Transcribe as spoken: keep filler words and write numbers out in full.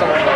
some